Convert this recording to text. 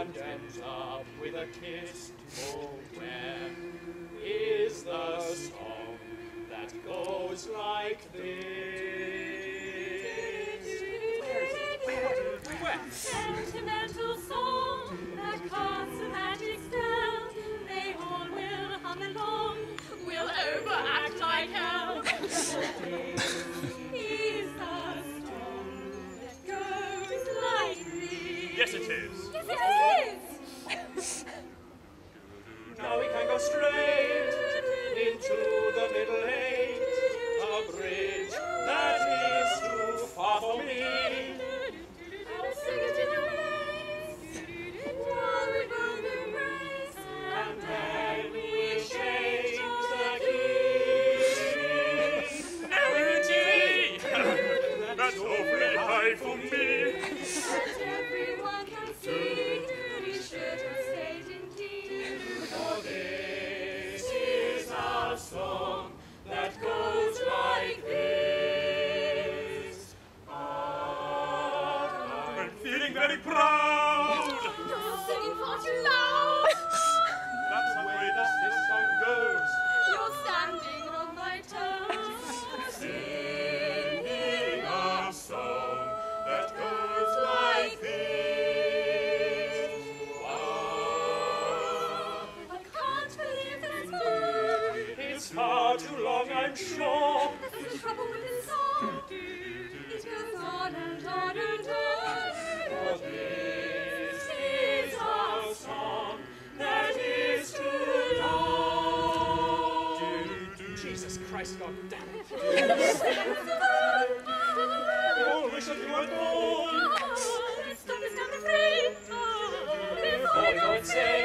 and ends up with a kiss. Oh, where is the song that goes like this? Where? Sentimental song that casts a magic spell. They all will hum along. We'll overact like hell. Is the song that goes like this? Yes, it is. Yes, it is. Now we can go straight into the middle age, a bridge that is too far for me. I'll sing it in a race, while we both embrace, and then we'll change the key. Now we're G! That's awfully high for me. That everyone can see, we should have stayed in. For this is our song that goes like this. I'm feeling very proud. You're singing far too loud. That's the way that this song goes. You're standing on my toes. Singing a song that goes like this. It's far too long, I'm sure. There's the trouble with this song. It goes on and on and on. For this is our song that is too long. Jesus Christ, God damn it. Oh, we should do one more. Let's stop this down the frame. Before we go insane.